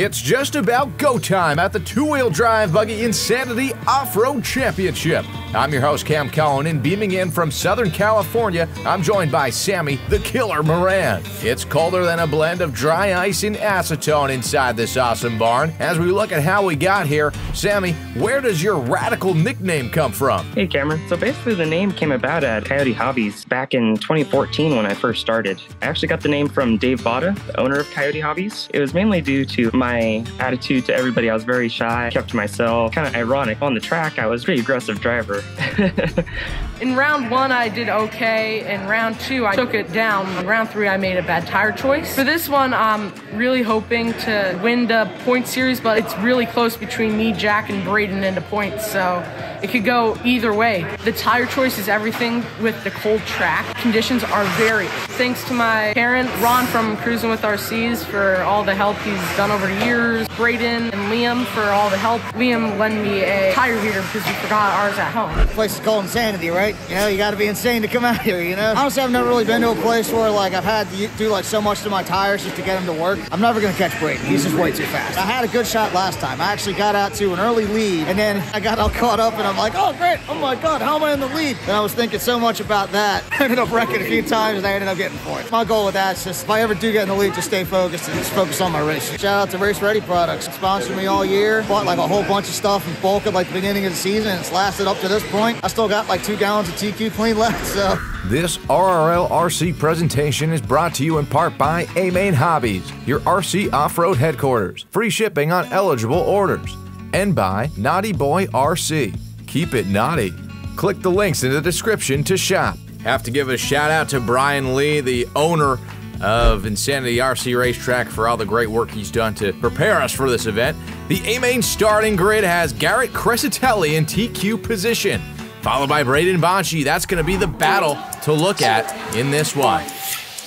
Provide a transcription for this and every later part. It's just about go time at the two-wheel drive buggy Insanity Off-Road Championship. I'm your host, Cam Cullen, and beaming in from Southern California, I'm joined by Sammy the Killer Moran. It's colder than a blend of dry ice and acetone inside this awesome barn. As we look at how we got here, Sammy, where does your radical nickname come from? Hey, Cameron. So basically the name came about at Coyote Hobbies back in 2014 when I first started. I actually got the name from Dave Botta, the owner of Coyote Hobbies. It was mainly due to my attitude to everybody. I was very shy, kept to myself, kind of ironic. On the track, I was a pretty aggressive driver. In round one, I did okay. In round two, I took it down. In round three, I made a bad tire choice. For this one, I'm really hoping to win the point series, but it's really close between me, Jack, and Braden in the points, so it could go either way. The tire choice is everything with the cold track. Conditions are varied. Thanks to my parents, Ron from Cruising with RCs for all the help he's done over the years, Braden and Liam for all the help. Liam lent me a tire heater because we forgot ours at home. This place is called Insanity, right? You know, you gotta be insane to come out here, you know? Honestly, I've never really been to a place where, like, I've had to do, like, so much to my tires just to get them to work. I'm never gonna catch Braden. He's just way too fast. I had a good shot last time. I actually got out to an early lead, and then I got all caught up, and I'm like, oh, great, oh my God, how am I in the lead? And I was thinking so much about that. I ended up wrecking a few times, and I ended up getting fourth. My goal with that is just, if I ever do get in the lead, just stay focused and just focus on my race. Shout out to Race Ready Products. Sponsored me all year. Bought, like, a whole bunch of stuff in bulk at, like, the beginning of the season, and it's lasted up to this point. I still got, like, 2 gallons of TQ clean left, so. This RRL RC presentation is brought to you in part by A-Main Hobbies, your RC off-road headquarters. Free shipping on eligible orders. And by Naughty Boy RC. Keep it naughty. Click the links in the description to shop. Have to give a shout out to Brian Lee, the owner of Insanity RC Racetrack, for all the great work he's done to prepare us for this event. The A-Main starting grid has Garrett Crescitelli in TQ position, followed by Braden Banchi. That's going to be the battle to look at in this one.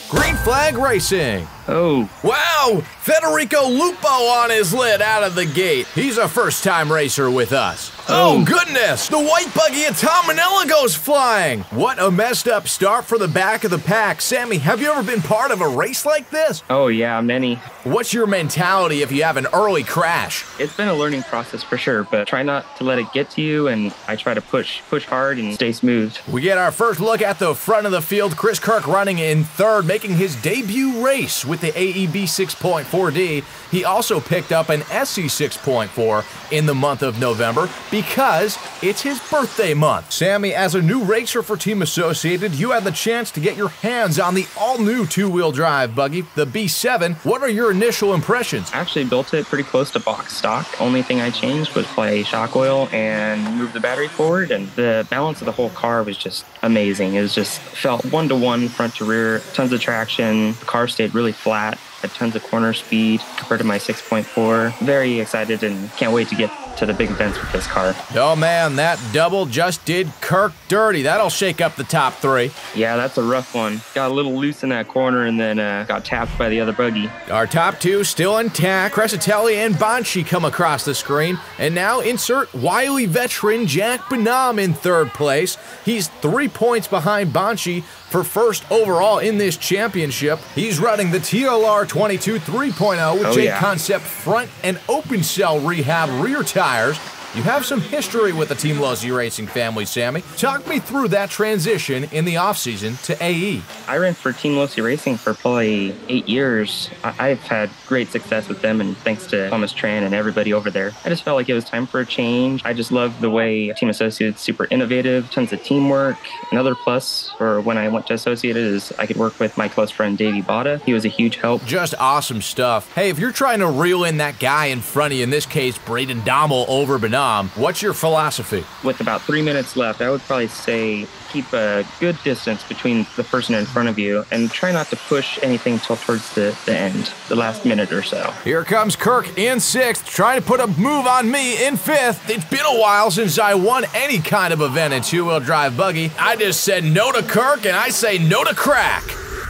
Green flag racing. Oh. Wow, Federico Lupo on his lid out of the gate. He's a first-time racer with us. Oh, goodness, the white buggy at Tom Manella goes flying. What a messed up start for the back of the pack. Sammy, have you ever been part of a race like this? Oh yeah, many. What's your mentality if you have an early crash? It's been a learning process for sure, but try not to let it get to you, and I try to push hard and stay smooth. We get our first look at the front of the field. Chris Kirk running in third, making his debut race with the AEB 6.4D. He also picked up an SC 6.4 in the month of November because it's his birthday month. Sammy, as a new racer for Team Associated, you had the chance to get your hands on the all-new two-wheel drive buggy, the B7. What are your initial impressions? I actually built it pretty close to box stock. Only thing I changed was play shock oil and move the battery forward, and the balance of the whole car was just amazing. It was just felt one-to-one, front to rear, tons of traction. The car stayed really flat, had tons of corner speed compared to my 6.4. Very excited and can't wait to get to the big events with this car. Oh man, that double just did Kirk dirty. That'll shake up the top three. Yeah, that's a rough one. Got a little loose in that corner and then got tapped by the other buggy. Our top two still intact. Crescitelli and Banchi come across the screen, and now insert wily veteran Jack Bonhomme in third place. He's 3 points behind Banchi for first overall in this championship. He's running the TLR 22 3.0 with J Concept front and open cell rehab rear tires. You have some history with the Team Losi Racing family, Sammy. Talk me through that transition in the offseason to AE. I ran for Team Losi Racing for probably 8 years. I've had great success with them, and thanks to Thomas Tran and everybody over there. I just felt like it was time for a change. I just loved the way Team Associated's super innovative, tons of teamwork. Another plus for when I went to Associated is I could work with my close friend, Dave Botta. He was a huge help. Just awesome stuff. Hey, if you're trying to reel in that guy in front of you, in this case, Braden Dommel over Banana, what's your philosophy? With about 3 minutes left, I would probably say keep a good distance between the person in front of you and try not to push anything till towards the end, the last minute or so. Here comes Kirk in sixth, trying to put a move on me in fifth. It's been a while since I won any kind of event in two-wheel drive buggy. I just said no to Kirk, and I say no to crack.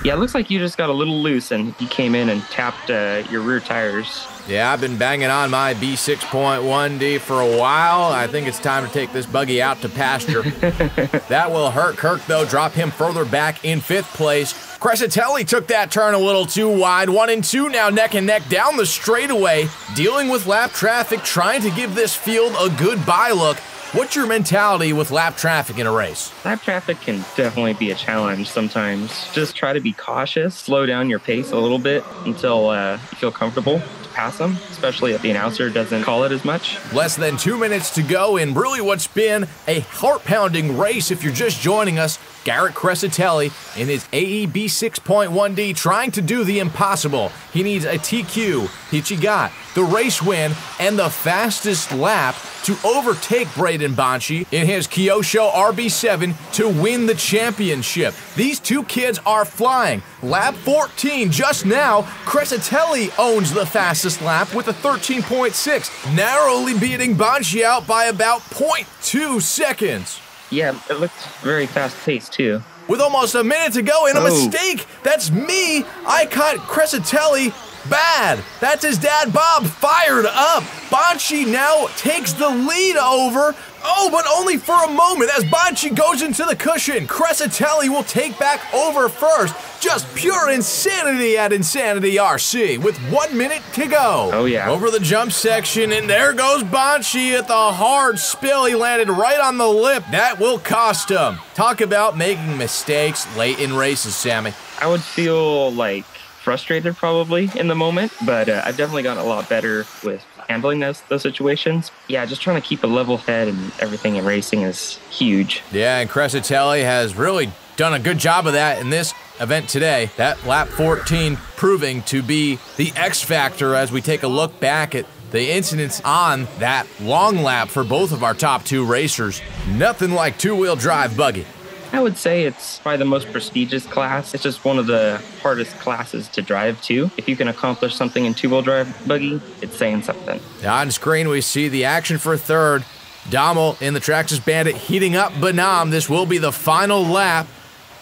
Yeah, it looks like you just got a little loose and you came in and tapped your rear tires. Yeah, I've been banging on my B6.1D for a while. I think it's time to take this buggy out to pasture. That will hurt Kirk, though. Drop him further back in 5th place. Crescitelli took that turn a little too wide. 1 and 2 now neck and neck down the straightaway. Dealing with lap traffic, trying to give this field a goodbye look. What's your mentality with lap traffic in a race? Lap traffic can definitely be a challenge sometimes. Just try to be cautious, slow down your pace a little bit until you feel comfortable to pass them, especially if the announcer doesn't call it as much. Less than 2 minutes to go in really what's been a heart-pounding race. If you're just joining us, Garrett Crescitelli in his AEB 6.1D trying to do the impossible. He needs a TQ, Hichigat, the race win, and the fastest lap to overtake Braden Banchi in his Kyosho RB7 to win the championship. These two kids are flying. Lap 14 just now, Crescitelli owns the fastest lap with a 13.6, narrowly beating Banchi out by about 0.2 seconds. Yeah, it looked very fast-paced, too. With almost a minute to go and a mistake! That's me! I caught Crescitelli bad! That's his dad, Bob, fired up! Banchi now takes the lead over. Oh, but only for a moment as Banchi goes into the cushion. Crescitelli will take back over first. Just pure insanity at Insanity RC with 1 minute to go. Oh, yeah. Over the jump section, and there goes Banchi at the hard spill. He landed right on the lip. That will cost him. Talk about making mistakes late in races, Sammy. I would feel like frustrated probably in the moment, but I've definitely gotten a lot better with handling those situations. Yeah, just trying to keep a level head and everything in racing is huge. Yeah, and Crescitelli has really done a good job of that in this event today. That lap 14 proving to be the X factor as we take a look back at the incidents on that long lap for both of our top two racers. Nothing like two-wheel drive buggy. I would say it's probably the most prestigious class. It's just one of the hardest classes to drive to. If you can accomplish something in two-wheel drive buggy, it's saying something. On screen, we see the action for third. Dommel in the Traxxas Bandit heating up Bonhomme. This will be the final lap.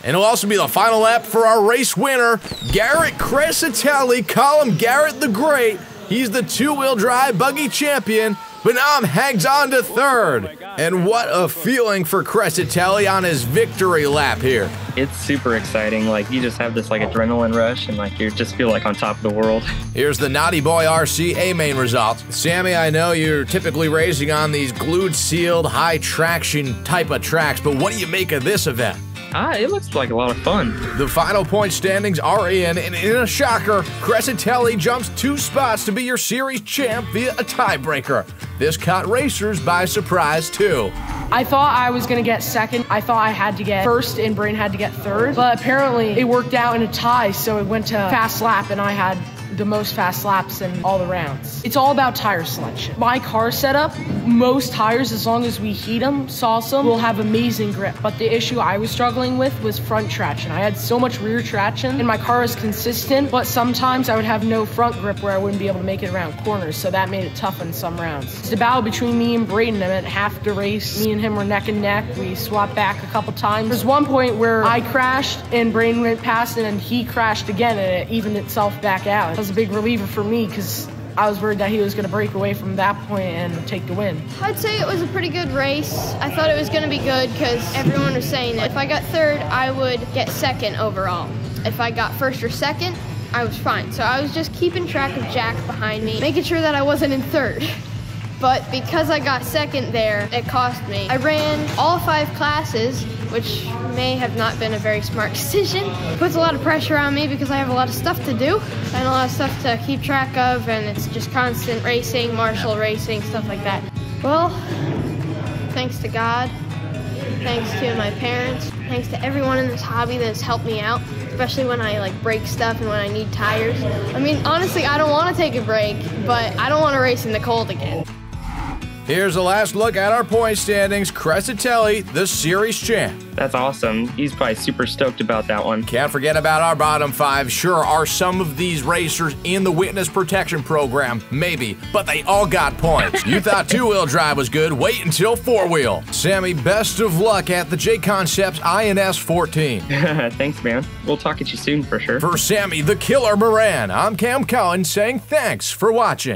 And it'll also be the final lap for our race winner, Garrett Crescitelli. Call him Garrett the Great. He's the two-wheel drive buggy champion. Bonhomme hangs on to third. And what a feeling for Crescitelli on his victory lap here. It's super exciting. Like, you just have this like adrenaline rush and like you just feel like on top of the world. Here's the Naughty Boy RC A-Main results. Sammy, I know you're typically racing on these glued, sealed, high traction type of tracks, but what do you make of this event? It looks like a lot of fun. The final point standings are in, and in a shocker, Crescitelli jumps 2 spots to be your series champ via a tiebreaker. This caught racers by surprise, too. I thought I was gonna get second. I thought I had to get first and Braden had to get third, but apparently it worked out in a tie, so it went to fast lap and I had the most fast laps in all the rounds. It's all about tire selection. My car setup, most tires, as long as we heat them, sauce them, will have amazing grip. But the issue I was struggling with was front traction. I had so much rear traction and my car is consistent, but sometimes I would have no front grip where I wouldn't be able to make it around corners, so that made it tough in some rounds. It's a battle between me and Braden. I meant half the race, me and him were neck and neck. We swapped back a couple times. There's one point where I crashed and Braden went past and then he crashed again and it evened itself back out. It was a big reliever for me because I was worried that he was going to break away from that point and take the win. I'd say it was a pretty good race. I thought it was going to be good because everyone was saying that if I got third, I would get second overall. If I got first or second, I was fine. So I was just keeping track of Jack behind me, making sure that I wasn't in third. But because I got second there, it cost me. I ran all 5 classes, which may have not been a very smart decision. It puts a lot of pressure on me because I have a lot of stuff to do and a lot of stuff to keep track of, and it's just constant racing, martial racing, stuff like that. Well, thanks to God, thanks to my parents, thanks to everyone in this hobby that has helped me out, especially when I like break stuff and when I need tires. I mean, honestly, I don't want to take a break, but I don't want to race in the cold again. Here's a last look at our point standings. Crescitelli, the series champ. That's awesome. He's probably super stoked about that one. Can't forget about our bottom five. Sure are some of these racers in the witness protection program, maybe, but they all got points. You thought two-wheel drive was good, wait until four-wheel. Sammy, best of luck at the JConcepts INS 14. Thanks, man. We'll talk at you soon for sure. For Sammy the Killer Moran, I'm Cam Cullen saying thanks for watching.